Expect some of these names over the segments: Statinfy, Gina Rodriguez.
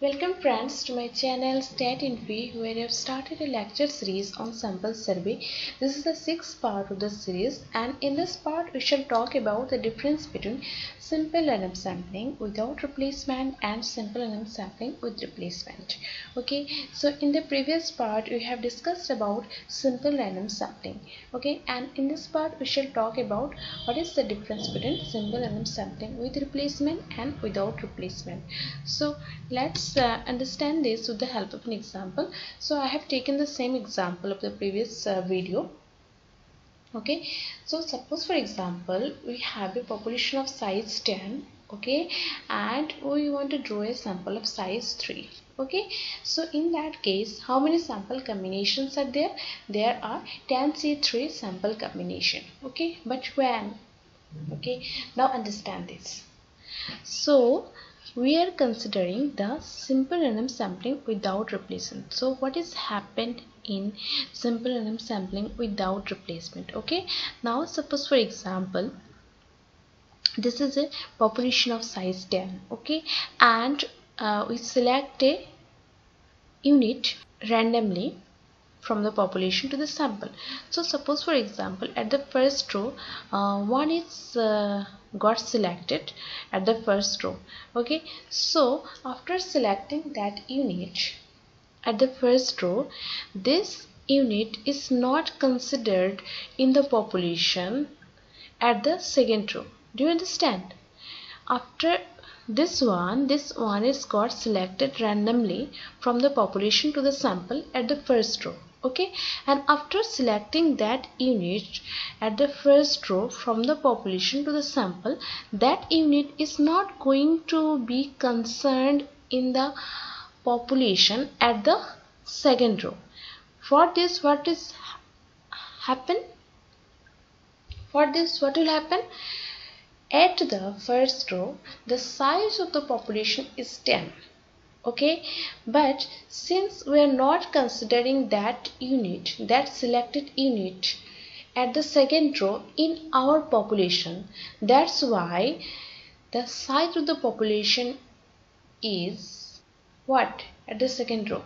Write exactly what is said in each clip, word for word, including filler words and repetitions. Welcome friends to my channel Statinfy, where I have started a lecture series on sample survey. This is the sixth part of the series, and in this part we shall talk about the difference between simple random sampling without replacement and simple random sampling with replacement. Okay, so in the previous part we have discussed about simple random sampling. Okay, and in this part we shall talk about what is the difference between simple random sampling with replacement and without replacement. So let's Uh, understand this with the help of an example. So I have taken the same example of the previous uh, video. Okay, so suppose for example we have a population of size ten, okay, and we want to draw a sample of size three. Okay, so in that case, how many sample combinations are there? There are ten C three sample combination. Okay, but when, okay, now understand this. So we are considering the simple random sampling without replacement. So what is happened in simple random sampling without replacement? Okay, now suppose for example this is a population of size ten, okay, and uh, we select a unit randomly from the population to the sample. So suppose for example at the first row uh, one is uh, got selected at the first row. Okay, so after selecting that unit at the first row, this unit is not considered in the population at the second row. Do you understand? After this one, this one is got selected randomly from the population to the sample at the first row. Okay, and after selecting that unit at the first row from the population to the sample, that unit is not going to be concerned in the population at the second row. For this, what is happen? For this, what will happen? At the first row, the size of the population is ten. Okay, but since we are not considering that unit, that selected unit at the second row in our population, that's why the size of the population is what at the second row.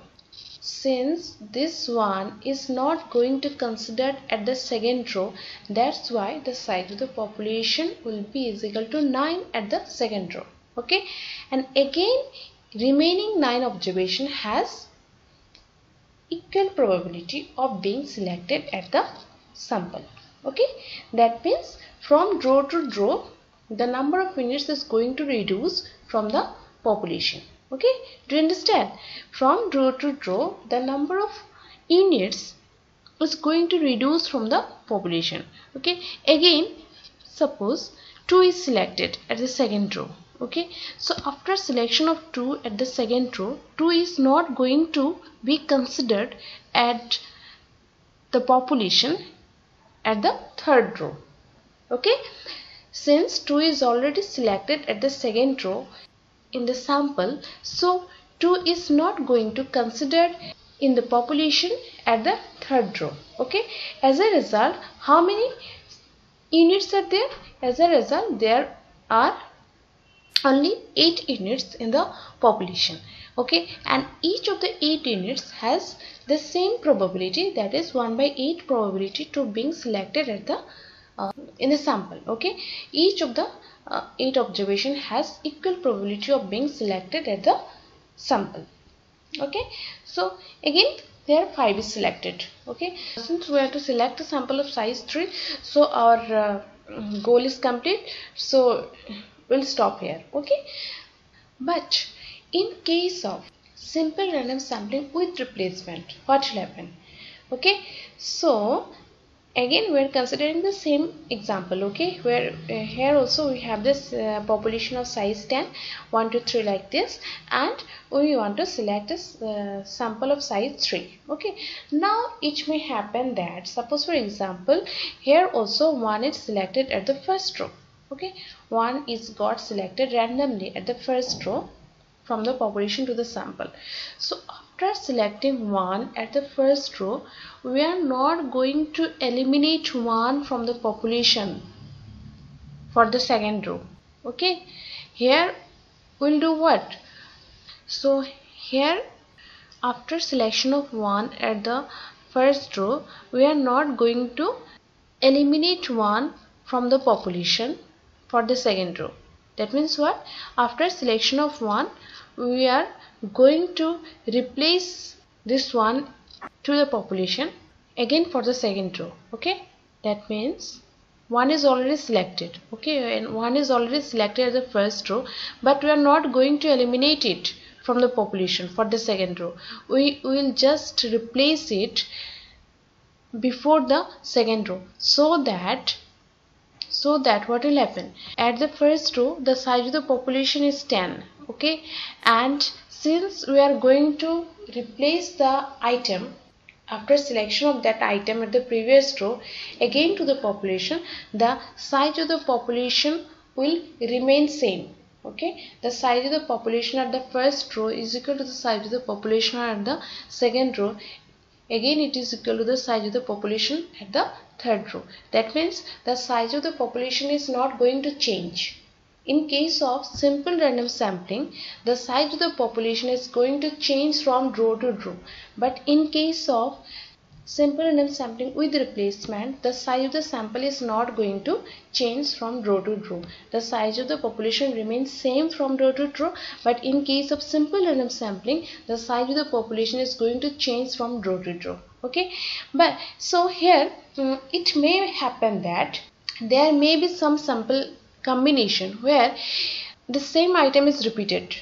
Since this one is not going to consider at the second row, that's why the size of the population will be is equal to nine at the second row. Okay, and again remaining nine observation has equal probability of being selected at the sample. Okay, that means from row to row the number of units is going to reduce from the population. Okay, do you understand? From row to row the number of units is going to reduce from the population. Okay, again suppose two is selected at the second row. Okay, so after selection of two at the second row, two is not going to be considered at the population at the third row. Okay, since two is already selected at the second row in the sample, so two is not going to be considered in the population at the third row. Okay, as a result, how many units are there? As a result, there are only eight units in the population. Okay, and each of the eight units has the same probability, that is one by eight probability to being selected at the uh, in the sample. Okay, each of the uh, eight observation has equal probability of being selected at the sample. Okay, so again there five is selected. Okay, since we have to select a sample of size three, so our uh, goal is complete, so we'll stop here. Okay, but in case of simple random sampling with replacement, what will happen? Okay, so again we're considering the same example. Okay, where uh, here also we have this uh, population of size ten, one to three like this, and we want to select this uh, sample of size three. Okay, now it may happen that suppose for example here also one is selected at the first row. Okay, one is got selected randomly at the first row from the population to the sample. So after selecting one at the first row, we are not going to eliminate one from the population for the second row. Okay, here we'll do what? So Here, after selection of one at the first row, we are not going to eliminate one from the population for the second row. That means what? After selection of one, we are going to replace this one to the population again for the second row. Okay, that means one is already selected. Okay, and one is already selected as the first row, but we are not going to eliminate it from the population for the second row. We will just replace it before the second row, so that so that what will happen, at the first row the size of the population is ten. Okay, and since we are going to replace the item after selection of that item at the previous row again to the population, the size of the population will remain same. Okay, the size of the population at the first row is equal to the size of the population at the second row. Again, it is equal to the size of the population at the third row. That means the size of the population is not going to change. In case of simple random sampling, the size of the population is going to change from row to row. But in case of simple random sampling with replacement, the size of the sample is not going to change from row to row. The size of the population remains same from row to row, but in case of simple random sampling, the size of the population is going to change from row to row. Okay, but so here um, it may happen that there may be some sample combination where the same item is repeated.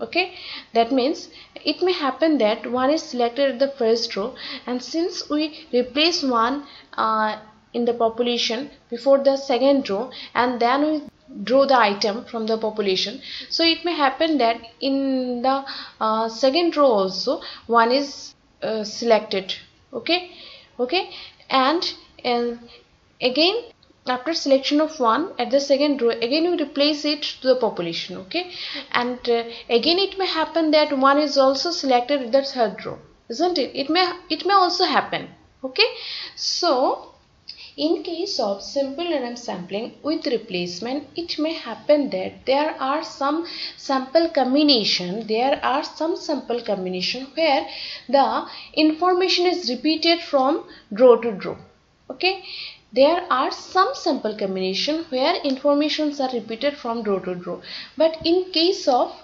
Okay, that means it may happen that one is selected at the first row, and since we replace one uh, in the population before the second row, and then we draw the item from the population, so it may happen that in the uh, second row also one is uh, selected. Okay, okay, and, and again after selection of one at the second row, again we replace it to the population. Okay, and uh, again it may happen that one is also selected at the third row, isn't it? It may it may also happen. Okay, so in case of simple random sampling with replacement, it may happen that there are some sample combination there are some sample combination where the information is repeated from row to row. Okay, there are some sample combination where informations are repeated from row to row, but in case of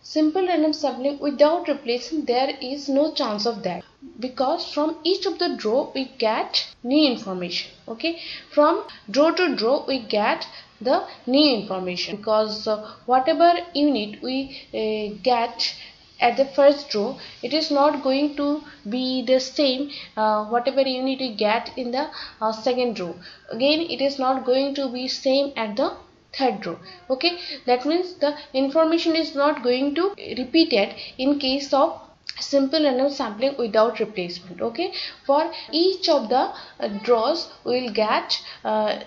simple random sampling without replacement, there is no chance of that, because from each of the row we get new information. Okay, from row to row we get the new information, because uh, whatever unit we uh, get at the first row, it is not going to be the same uh, whatever unit you get in the uh, second row. Again, it is not going to be same at the third row. Okay, that means the information is not going to repeat it in case of simple random sampling without replacement. Okay, for each of the uh, rows we will get uh,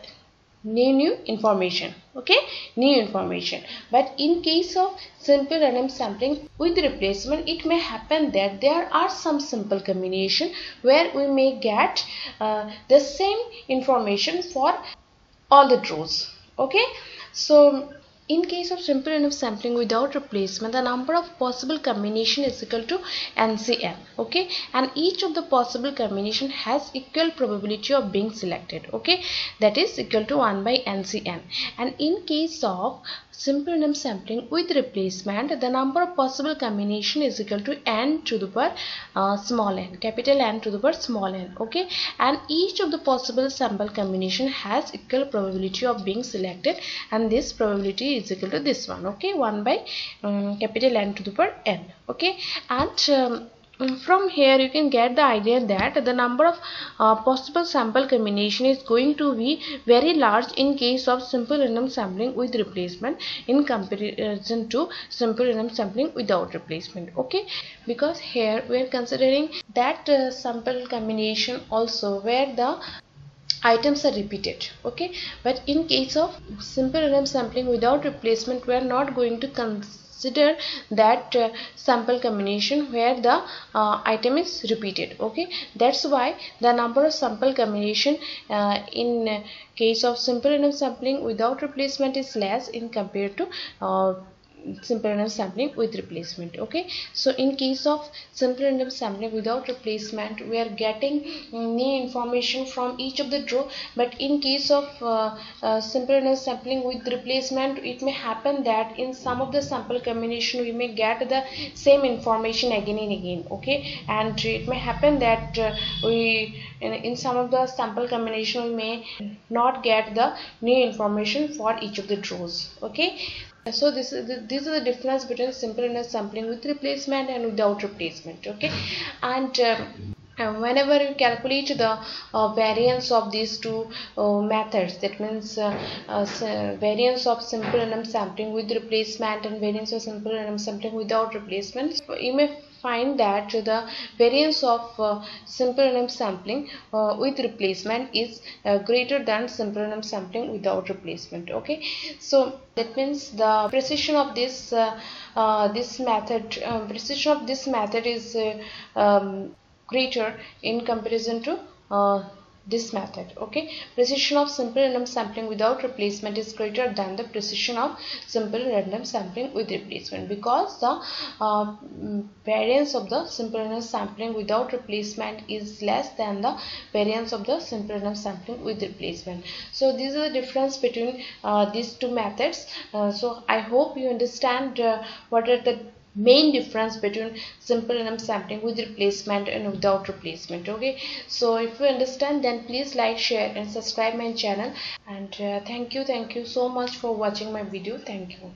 new new information. Okay, new information. But in case of simple random sampling with replacement, it may happen that there are some simple combination where we may get uh, the same information for all the rows. Okay, so in case of simple random sampling without replacement, the number of possible combination is equal to N C M. Okay, and each of the possible combination has equal probability of being selected. Okay, that is equal to one by N C M. And in case of simple random sampling with replacement, the number of possible combination is equal to n to the power uh, small n, capital N to the power small n. Okay, and each of the possible sample combination has equal probability of being selected, and this probability is equal to this one. Okay, one by um, capital N to the power n. Okay, and um, from here you can get the idea that the number of uh, possible sample combination is going to be very large in case of simple random sampling with replacement in comparison to simple random sampling without replacement. Okay, because here we are considering that uh, sample combination also where the items are repeated. Okay, but in case of simple random sampling without replacement, we are not going to consider that uh, sample combination where the uh, item is repeated. Okay, that's why the number of sample combination uh, in uh, case of simple random sampling without replacement is less in compared to uh, simple random sampling with replacement. Okay, so in case of simple random sampling without replacement, we are getting new information from each of the row, but in case of uh, uh, simple random sampling with replacement, it may happen that in some of the sample combination we may get the same information again and again. Okay, and it may happen that uh, we in, in some of the sample combination we may not get the new information for each of the rows. Okay, so this is the, these are the difference between simple random sampling with replacement and without replacement. Okay, and um, whenever you calculate the uh, variance of these two uh, methods, that means uh, uh, variance of simple random sampling with replacement and variance of simple random sampling without replacement, you may find that the variance of uh, simple random sampling uh, with replacement is uh, greater than simple random sampling without replacement. Okay, so that means the precision of this uh, uh, this method uh, precision of this method is uh, um, greater in comparison to uh, this method. Okay, precision of simple random sampling without replacement is greater than the precision of simple random sampling with replacement, because the uh, variance of the simple random sampling without replacement is less than the variance of the simple random sampling with replacement. So these are the difference between uh, these two methods. Uh, so I hope you understand uh, what are the main difference between simple random sampling with replacement and without replacement. Okay, so if you understand, then please like, share and subscribe my channel, and uh, thank you thank you so much for watching my video. Thank you.